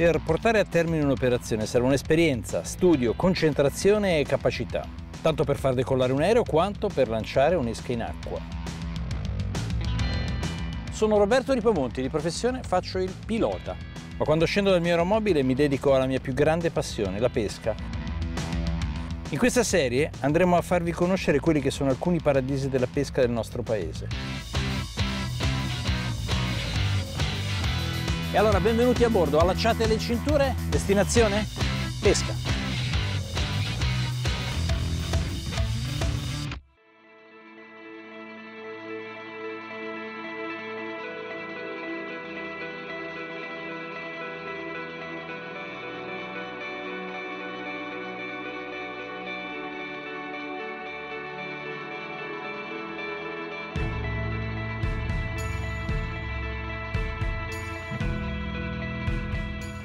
Per portare a termine un'operazione servono esperienza, studio, concentrazione e capacità, tanto per far decollare un aereo quanto per lanciare un'esca in acqua. Sono Roberto Ripomonti, di professione faccio il pilota, ma quando scendo dal mio aeromobile mi dedico alla mia più grande passione, la pesca. In questa serie andremo a farvi conoscere quelli che sono alcuni paradisi della pesca del nostro paese. E allora benvenuti a bordo, allacciate le cinture, destinazione pesca.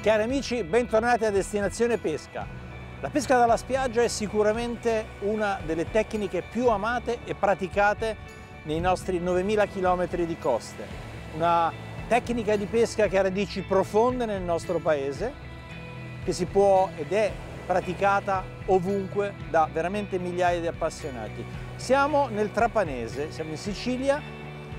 Cari amici, bentornati a Destinazione Pesca. La pesca dalla spiaggia è sicuramente una delle tecniche più amate e praticate nei nostri 9.000 km di coste. Una tecnica di pesca che ha radici profonde nel nostro paese, che si può ed è praticata ovunque da veramente migliaia di appassionati. Siamo nel Trapanese, siamo in Sicilia,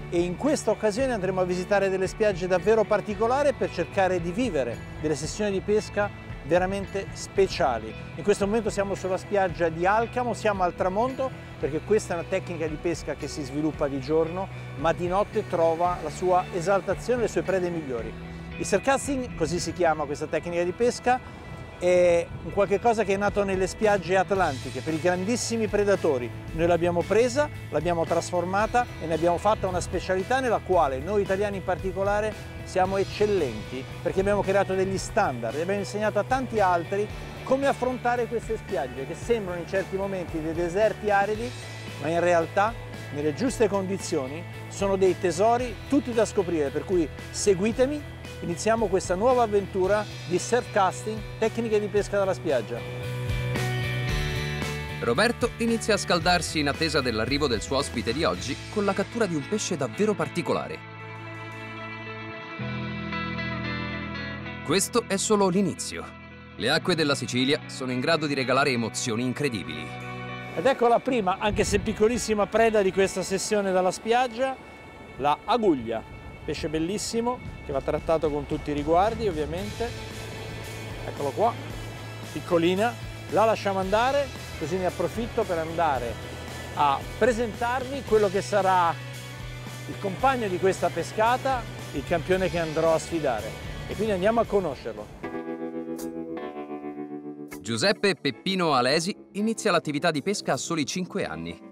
e in questa occasione andremo a visitare delle spiagge davvero particolari per cercare di vivere delle sessioni di pesca veramente speciali. In questo momento siamo sulla spiaggia di Alcamo, siamo al tramonto, perché questa è una tecnica di pesca che si sviluppa di giorno, ma di notte trova la sua esaltazione e le sue prede migliori. Il surfcasting, così si chiama questa tecnica di pesca, è un qualche cosa che è nato nelle spiagge atlantiche per i grandissimi predatori. Noi l'abbiamo presa, l'abbiamo trasformata e ne abbiamo fatta una specialità nella quale noi italiani in particolare siamo eccellenti, perché abbiamo creato degli standard e abbiamo insegnato a tanti altri come affrontare queste spiagge che sembrano in certi momenti dei deserti aridi, ma in realtà nelle giuste condizioni sono dei tesori tutti da scoprire, per cui seguitemi. Iniziamo questa nuova avventura di surfcasting, tecniche di pesca dalla spiaggia. Roberto inizia a scaldarsi in attesa dell'arrivo del suo ospite di oggi con la cattura di un pesce davvero particolare. Questo è solo l'inizio. Le acque della Sicilia sono in grado di regalare emozioni incredibili. Ed ecco la prima, anche se piccolissima, preda di questa sessione dalla spiaggia, la aguglia. Pesce bellissimo che va trattato con tutti i riguardi, ovviamente. Eccolo qua, piccolina. La lasciamo andare, così ne approfitto per andare a presentarvi quello che sarà il compagno di questa pescata, il campione che andrò a sfidare. E quindi andiamo a conoscerlo. Giuseppe Peppino Alesi inizia l'attività di pesca a soli 5 anni.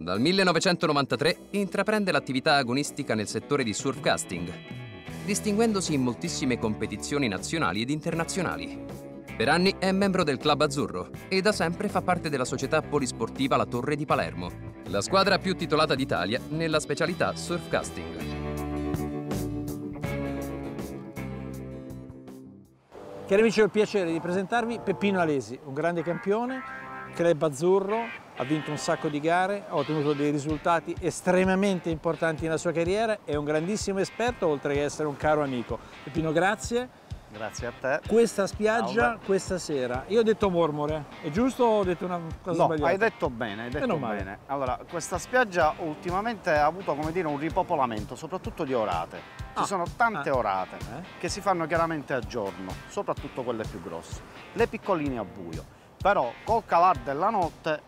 Dal 1993 intraprende l'attività agonistica nel settore di surfcasting, distinguendosi in moltissime competizioni nazionali ed internazionali. Per anni è membro del Club Azzurro e da sempre fa parte della società polisportiva La Torre di Palermo, la squadra più titolata d'Italia nella specialità surfcasting. Cari amici, ho il piacere di presentarvi Peppino Alesi, un grande campione, Club Azzurro. Ha vinto un sacco di gare, ha ottenuto dei risultati estremamente importanti nella sua carriera, è un grandissimo esperto oltre che essere un caro amico. Peppino, grazie. Grazie a te. Questa spiaggia, questa sera, io ho detto Mormore, è giusto o ho detto una cosa sbagliata? No, hai detto bene, hai detto bene. Allora, questa spiaggia ultimamente ha avuto, come dire, un ripopolamento, soprattutto di orate. Ci sono tante orate che si fanno chiaramente a giorno, soprattutto quelle più grosse. Le piccoline a buio, però col calar della notte,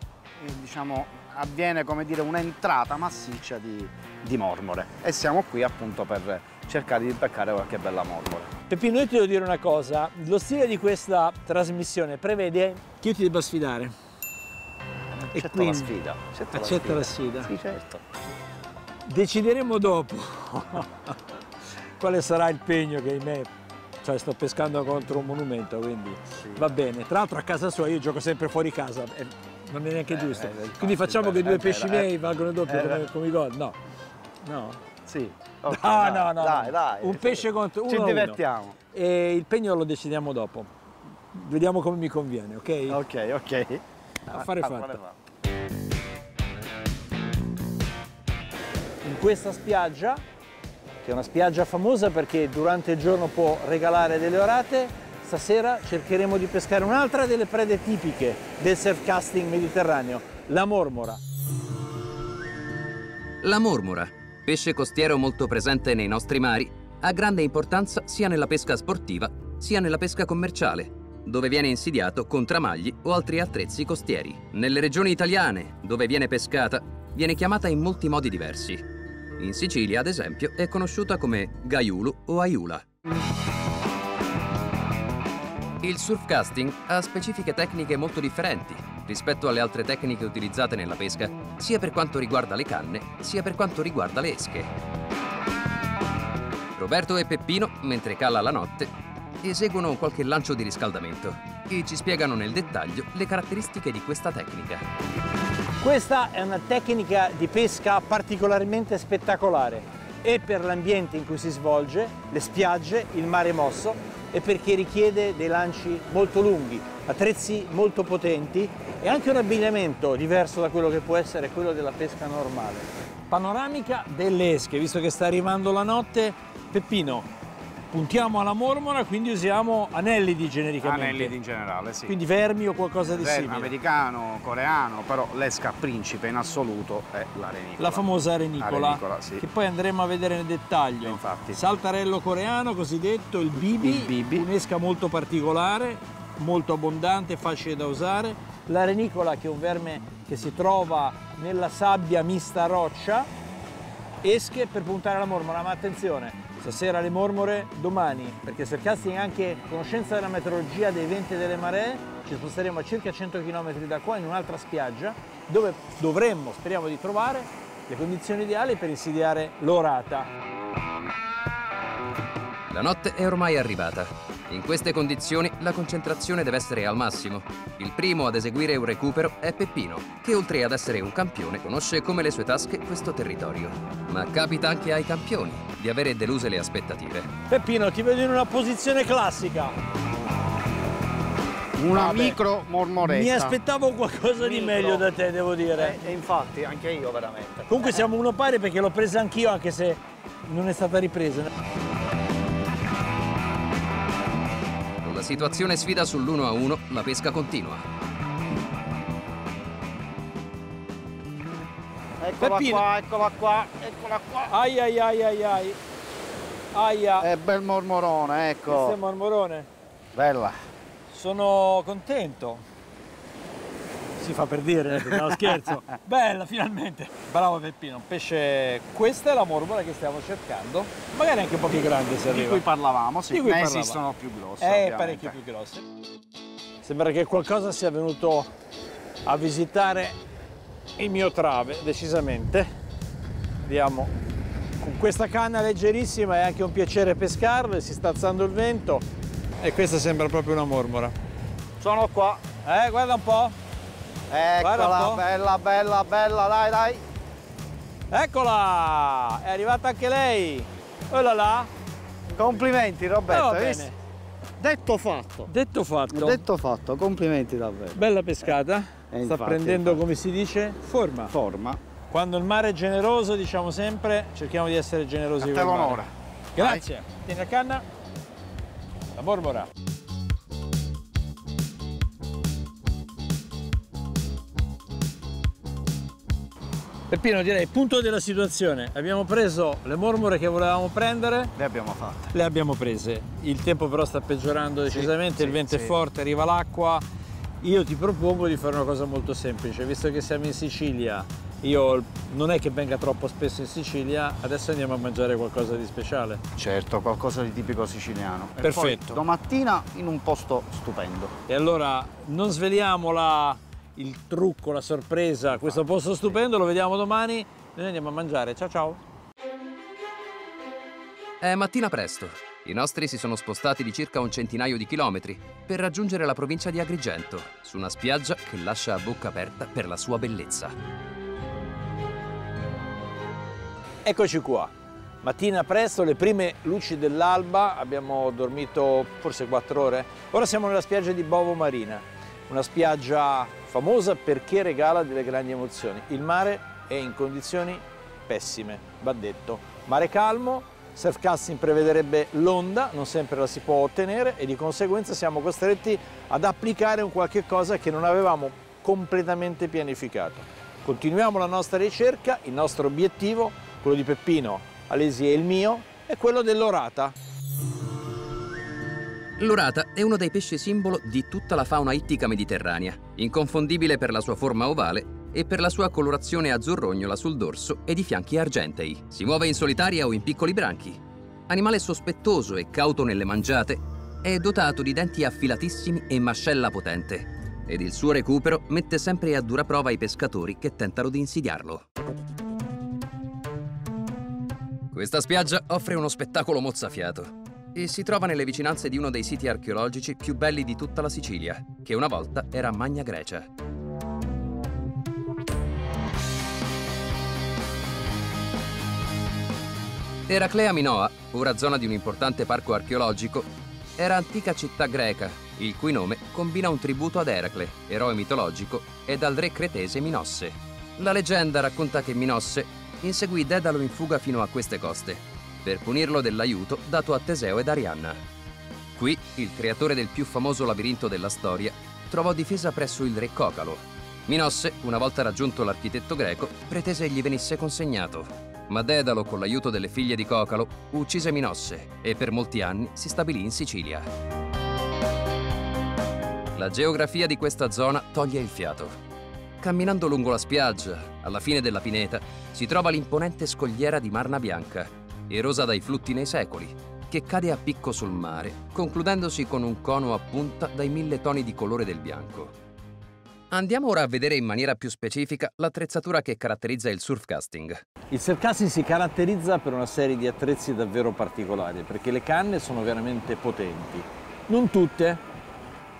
diciamo, avviene, come dire, un'entrata massiccia di mormore, e siamo qui appunto per cercare di beccare qualche bella mormora. Peppino, io ti devo dire una cosa, lo stile di questa trasmissione prevede che io ti debba sfidare. Accetto e quindi, la sfida. Accetta la sfida. Sì, certo. Decideremo dopo quale sarà il pegno che ahimè... Cioè, sto pescando contro un monumento, quindi sì, va bene. Tra l'altro a casa sua io gioco sempre fuori casa, non è neanche giusto. Quindi facciamo che due pesci miei valgono doppio come i gol. No. No? Sì. Okay, no. Dai. Un pesce contro uno. Ci divertiamo. E il pegno lo decidiamo dopo. Vediamo come mi conviene, ok? Ok. Affare fatto. In questa spiaggia, che è una spiaggia famosa perché durante il giorno può regalare delle orate, Stasera cercheremo di pescare un'altra delle prede tipiche del surfcasting mediterraneo, la mormora. La mormora, pesce costiero molto presente nei nostri mari, ha grande importanza sia nella pesca sportiva sia nella pesca commerciale, dove viene insidiato con tramagli o altri attrezzi costieri. Nelle regioni italiane, dove viene pescata, viene chiamata in molti modi diversi. In Sicilia, ad esempio, è conosciuta come gaiulu o aiula. Il surfcasting ha specifiche tecniche molto differenti rispetto alle altre tecniche utilizzate nella pesca, sia per quanto riguarda le canne, sia per quanto riguarda le esche. Roberto e Peppino, mentre cala la notte, eseguono qualche lancio di riscaldamento e ci spiegano nel dettaglio le caratteristiche di questa tecnica. Questa è una tecnica di pesca particolarmente spettacolare e per l'ambiente in cui si svolge, le spiagge, il mare mosso, e perché richiede dei lanci molto lunghi, attrezzi molto potenti e anche un abbigliamento diverso da quello che può essere quello della pesca normale. Panoramica delle esche, visto che sta arrivando la notte. Peppino, puntiamo alla mormora, quindi usiamo anellidi genericamente. Anellidi in generale, sì. Quindi vermi o qualcosa di simile. Americano, coreano, però l'esca principe in assoluto è l'arenicola. La famosa arenicola, sì. Che poi andremo a vedere nel dettaglio. Infatti. Saltarello coreano, cosiddetto, il bibi. Il bibi. Un'esca molto particolare, molto abbondante, facile da usare. L'arenicola, che è un verme che si trova nella sabbia mista roccia. Esche per puntare alla mormora, ma attenzione. Stasera le mormore, domani, perché surfcasting è anche conoscenza della meteorologia, dei venti e delle maree. Ci sposteremo a circa 100 km da qua in un'altra spiaggia dove dovremmo, speriamo, di trovare le condizioni ideali per insidiare l'orata. La notte è ormai arrivata. In queste condizioni la concentrazione deve essere al massimo. Il primo ad eseguire un recupero è Peppino, che oltre ad essere un campione conosce come le sue tasche questo territorio. Ma capita anche ai campioni di avere deluse le aspettative. Peppino, ti vedo in una posizione classica. Una micro mormoretta. Mi aspettavo qualcosa di meglio da te, devo dire. E infatti, anche io veramente. Comunque siamo uno pari perché l'ho presa anch'io, anche se non è stata ripresa. Con la situazione sfida sull'1-1, la pesca continua. Eccola Peppino. Qua, eccola qua, eccola qua. Ai ai ai ai ai. Aia. È bel mormorone, ecco. Questo è mormorone. Bella. Sono contento. Si fa per dire, no scherzo. Bella, finalmente. Bravo Peppino, pesce. Questa è la mormora che stiamo cercando. Magari anche un po' più grande se arriva. Di cui parlavamo, sì. Ne esistono più grosse. Parecchio più grosse. Sembra che qualcosa sia venuto a visitare il mio trave, decisamente. Vediamo, con questa canna leggerissima è anche un piacere pescarle, si sta alzando il vento e questa sembra proprio una mormora. Sono qua. Guarda un po'. Eccola, un po'. Bella, bella, bella, dai, dai. Eccola, è arrivata anche lei. Oh là là. Complimenti Roberto, hai visto? Detto fatto. Detto fatto. Detto fatto, complimenti davvero. Bella pescata. Sta prendendo, come si dice, forma. Forma. Quando il mare è generoso, diciamo sempre, cerchiamo di essere generosi con il mare. A te l'onora. Grazie. Vai. Tieni la canna. La mormora. Peppino, direi punto della situazione. Abbiamo preso le mormore che volevamo prendere. Le abbiamo fatte. Le abbiamo prese. Il tempo però sta peggiorando decisamente, il vento è forte, arriva l'acqua. Io ti propongo di fare una cosa molto semplice, visto che siamo in Sicilia, io non è che venga troppo spesso in Sicilia, adesso andiamo a mangiare qualcosa di speciale. Certo, qualcosa di tipico siciliano. Perfetto. Domattina in un posto stupendo. E allora non sveliamo il trucco, la sorpresa, questo posto stupendo, lo vediamo domani, noi andiamo a mangiare. Ciao ciao. È mattina presto. I nostri si sono spostati di circa un centinaio di chilometri per raggiungere la provincia di Agrigento, su una spiaggia che lascia a bocca aperta per la sua bellezza. Eccoci qua, mattina presto, le prime luci dell'alba, abbiamo dormito forse 4 ore. Ora siamo nella spiaggia di Bovo Marina, una spiaggia famosa perché regala delle grandi emozioni. Il mare è in condizioni pessime, va detto. Mare calmo, Surfcasting prevederebbe l'onda, non sempre la si può ottenere e di conseguenza siamo costretti ad applicare un qualche cosa che non avevamo completamente pianificato. Continuiamo la nostra ricerca, il nostro obiettivo, quello di Peppino Alesi e il mio, è quello dell'orata. L'orata è uno dei pesci simbolo di tutta la fauna ittica mediterranea, inconfondibile per la sua forma ovale e per la sua colorazione azzurrognola sul dorso e di fianchi argentei. Si muove in solitaria o in piccoli branchi. Animale sospettoso e cauto nelle mangiate, è dotato di denti affilatissimi e mascella potente, ed il suo recupero mette sempre a dura prova i pescatori che tentano di insidiarlo. Questa spiaggia offre uno spettacolo mozzafiato e si trova nelle vicinanze di uno dei siti archeologici più belli di tutta la Sicilia, che una volta era Magna Grecia. Eraclea Minoa, ora zona di un importante parco archeologico, era antica città greca, il cui nome combina un tributo ad Eracle, eroe mitologico, e dal re cretese Minosse. La leggenda racconta che Minosse inseguì Dedalo in fuga fino a queste coste, per punirlo dell'aiuto dato a Teseo ed Arianna. Qui, il creatore del più famoso labirinto della storia, trovò difesa presso il re Cocalo. Minosse, una volta raggiunto l'architetto greco, pretese gli venisse consegnato. Ma Dedalo, con l'aiuto delle figlie di Cocalo, uccise Minosse e per molti anni si stabilì in Sicilia. La geografia di questa zona toglie il fiato. Camminando lungo la spiaggia, alla fine della pineta, si trova l'imponente scogliera di Marna Bianca, erosa dai flutti nei secoli, che cade a picco sul mare, concludendosi con un cono a punta dai 1000 toni di colore del bianco. Andiamo ora a vedere in maniera più specifica l'attrezzatura che caratterizza il surfcasting. Il surfcasting si caratterizza per una serie di attrezzi davvero particolari, perché le canne sono veramente potenti. Non tutte,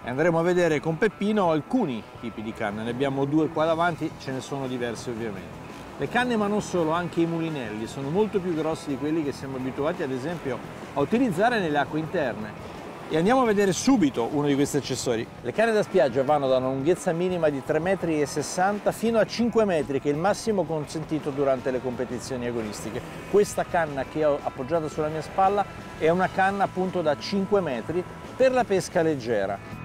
andremo a vedere con Peppino alcuni tipi di canne, ne abbiamo 2 qua davanti, ce ne sono diversi ovviamente. Le canne, ma non solo, anche i mulinelli sono molto più grossi di quelli che siamo abituati ad esempio a utilizzare nelle acque interne. E andiamo a vedere subito uno di questi accessori. Le canne da spiaggia vanno da una lunghezza minima di 3,60 m fino a 5 metri, che è il massimo consentito durante le competizioni agonistiche. Questa canna che ho appoggiata sulla mia spalla è una canna appunto da 5 metri per la pesca leggera.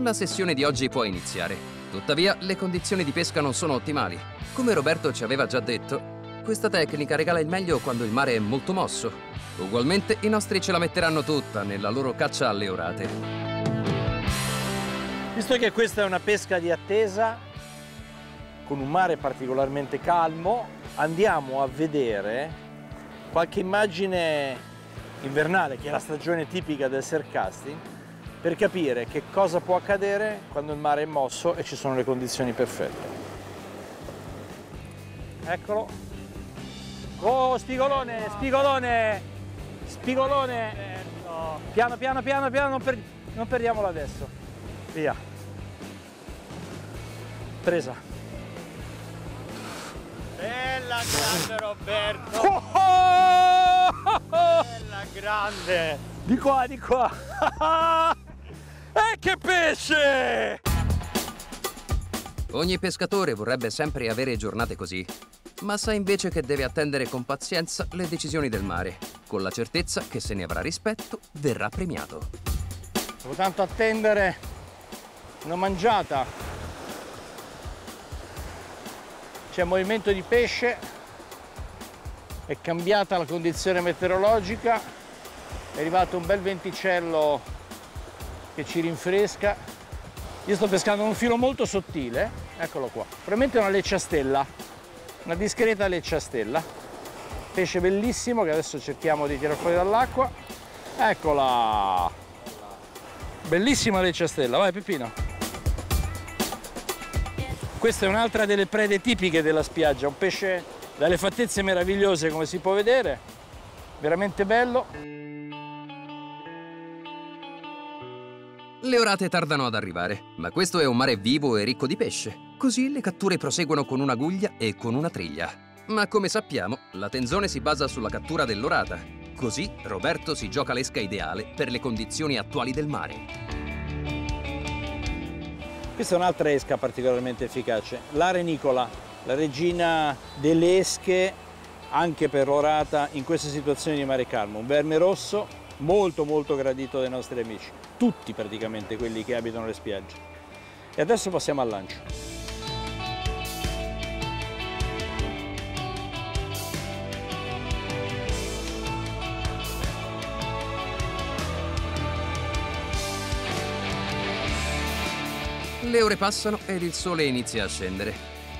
La sessione di oggi può iniziare, tuttavia le condizioni di pesca non sono ottimali. Come Roberto ci aveva già detto, questa tecnica regala il meglio quando il mare è molto mosso. Ugualmente i nostri ce la metteranno tutta nella loro caccia alle orate. Visto che questa è una pesca di attesa, con un mare particolarmente calmo, andiamo a vedere qualche immagine invernale, che è la stagione tipica del surfcasting, per capire che cosa può accadere quando il mare è mosso e ci sono le condizioni perfette. Eccolo. Oh, spigolone, spigolone, spigolone. Piano, piano, piano, piano, non perdiamolo adesso. Via. Presa. Bella grande, Roberto. Oh, oh, oh, oh. Bella grande. Di qua, di qua. E che pesce! Ogni pescatore vorrebbe sempre avere giornate così, ma sa invece che deve attendere con pazienza le decisioni del mare, con la certezza che se ne avrà rispetto verrà premiato. Devo tanto attendere una mangiata. C'è movimento di pesce, è cambiata la condizione meteorologica, è arrivato un bel venticello che ci rinfresca. Io sto pescando un filo molto sottile, eccolo qua, probabilmente una lecciastella, una discreta lecciastella, pesce bellissimo che adesso cerchiamo di tirare fuori dall'acqua. Eccola, bellissima lecciastella, vai Peppino. Questa è un'altra delle prede tipiche della spiaggia, un pesce dalle fattezze meravigliose come si può vedere, veramente bello. Le orate tardano ad arrivare, ma questo è un mare vivo e ricco di pesce. Così le catture proseguono con un'aguglia e con una triglia. Ma come sappiamo, la tenzone si basa sulla cattura dell'orata, Così Roberto si gioca l'esca ideale per le condizioni attuali del mare. Questa è un'altra esca particolarmente efficace, l'arenicola, la regina delle esche anche per l'orata in queste situazioni di mare calmo. Un verme rosso molto gradito dai nostri amici, tutti praticamente quelli che abitano le spiagge. E adesso passiamo al lancio. Le ore passano ed il sole inizia a scendere.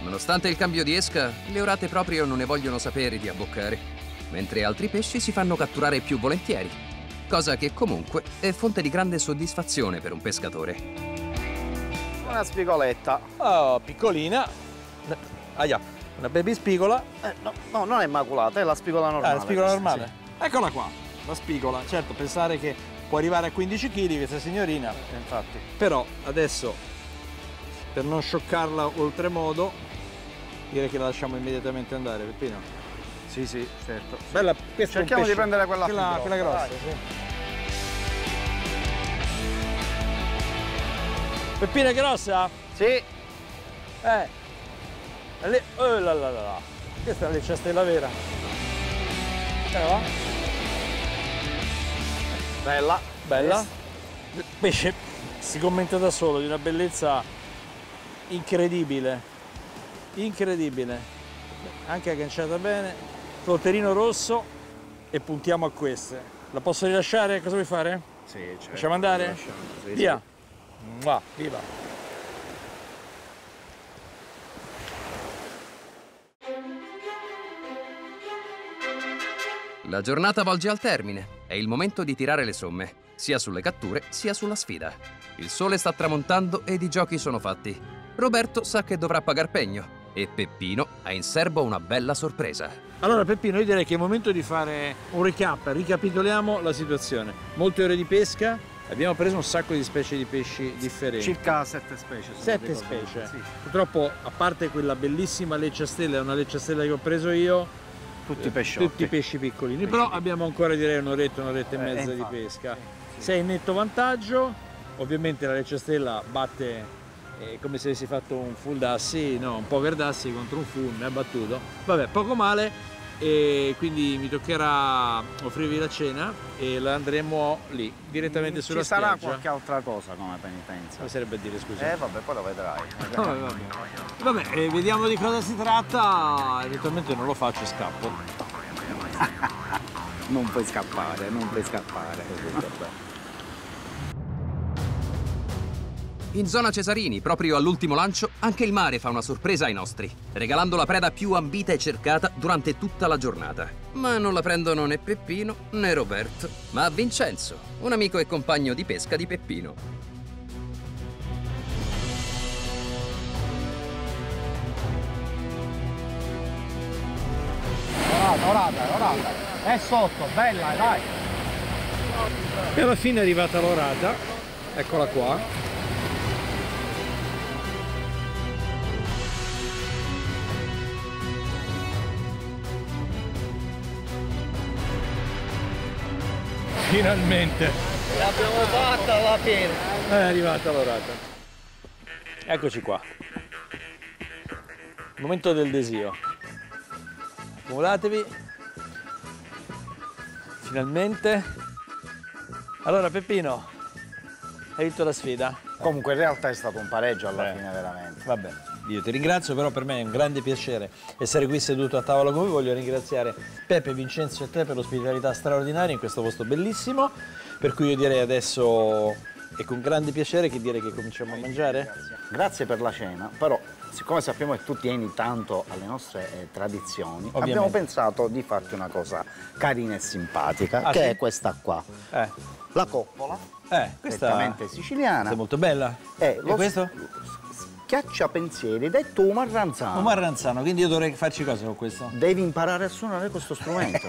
Nonostante il cambio di esca, le orate proprio non ne vogliono sapere di abboccare, mentre altri pesci si fanno catturare più volentieri, cosa che comunque è fonte di grande soddisfazione per un pescatore. Una spigoletta. Oh, piccolina. Ahia, una baby spigola. No, non è maculata, è la spigola normale. La spigola normale. Sì. Eccola qua, la spigola. Certo, pensare che può arrivare a 15 kg questa signorina. Infatti. Però adesso, per non scioccarla oltremodo, direi che la lasciamo immediatamente andare, Peppino. Sì, sì, certo. Bella, questo cerchiamo di prendere quella grossa. Sì. Peppina è grossa? Sì. Oh là là là. Questa è la lecciastella vera. Va? Bella. Bella. Il pesce si commenta da solo, di una bellezza incredibile. Incredibile, anche agganciata bene, flotterino rosso e puntiamo a queste. La posso rilasciare? Cosa vuoi fare? Sì, certo. Lasciamo andare? Lasciamo, sì, via! Sì. Mua, viva! La giornata volge al termine. È il momento di tirare le somme, sia sulle catture sia sulla sfida. Il sole sta tramontando ed i giochi sono fatti. Roberto sa che dovrà pagar pegno e Peppino ha in serbo una bella sorpresa. Allora Peppino, io direi che è il momento di fare un recap, ricapitoliamo la situazione. Molte ore di pesca, abbiamo preso un sacco di specie di pesci differenti. Circa 7 specie. 7 specie. Sì. Purtroppo, a parte quella bellissima leccia stella, una leccia stella che ho preso io, tutti i pesci piccolini. Pesci. Però abbiamo ancora direi un'oretta e mezza di pesca. Sì. Sei in netto vantaggio, ovviamente la leccia stella batte. È come se avessi fatto un full d'assi, no, un poker d'assi contro un full, mi ha battuto. Vabbè, poco male, e quindi mi toccherà offrirvi la cena e la andremo lì, direttamente sulla spiaggia. Ci sarà qualche altra cosa come penitenza? Come sarebbe a dire, scusa? Vabbè, poi lo vedrai. Vabbè, vediamo di cosa si tratta, eventualmente non lo faccio, scappo. Non puoi scappare, non puoi scappare. In zona Cesarini, proprio all'ultimo lancio, anche il mare fa una sorpresa ai nostri, regalando la preda più ambita e cercata durante tutta la giornata. Ma non la prendono né Peppino né Roberto, ma Vincenzo, un amico e compagno di pesca di Peppino. Orata, è sotto, bella, dai! E alla fine è arrivata l'orata, eccola qua. Finalmente! L'abbiamo fatta alla fine! È arrivata l'orata. Eccoci qua. Momento del desio. Accumulatevi. Finalmente. Allora Peppino, hai vinto la sfida. Comunque in realtà è stato un pareggio alla fine veramente. Vabbè. Io ti ringrazio, però per me è un grande piacere essere qui seduto a tavola con voi. Voglio ringraziare Peppe, Vincenzo e te per l'ospitalità straordinaria in questo posto bellissimo, per cui io direi adesso è con grande piacere che direi che cominciamo a mangiare. Grazie per la cena, però siccome sappiamo che tu tieni tanto alle nostre tradizioni, ovviamente, abbiamo pensato di farti una cosa carina e simpatica, che sì? È questa qua. La coppola, prettamente siciliana. Questa è molto bella. E questo? Schiacciapensieri, detto Omar Ranzano. Omar Ranzano, quindi io dovrei farci cosa con questo? Devi imparare a suonare questo strumento.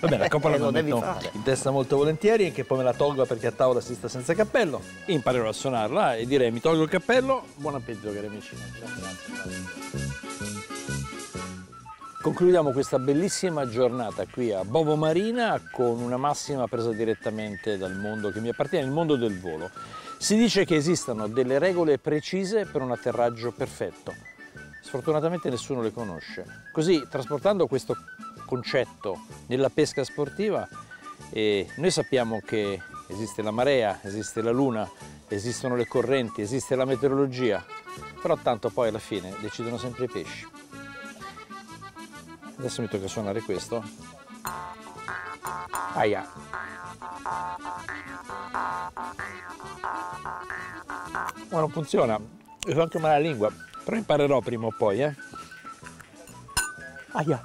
Va bene, la coppola lo devi fare in testa molto volentieri, e che poi me la tolgo perché a tavola si sta senza cappello. Io imparerò a suonarla e direi mi tolgo il cappello. Buon appetito, cari amici. Concludiamo questa bellissima giornata qui a Bovo Marina con una massima presa direttamente dal mondo che mi appartiene, il mondo del volo. Si dice che esistano delle regole precise per un atterraggio perfetto. Sfortunatamente nessuno le conosce. Così, trasportando questo concetto nella pesca sportiva, noi sappiamo che esiste la marea, esiste la luna, esistono le correnti, esiste la meteorologia, però tanto poi alla fine decidono sempre i pesci. Adesso mi tocca suonare questo. Aia! Ma non funziona, mi fa anche male la lingua, però imparerò prima o poi, eh? Aia!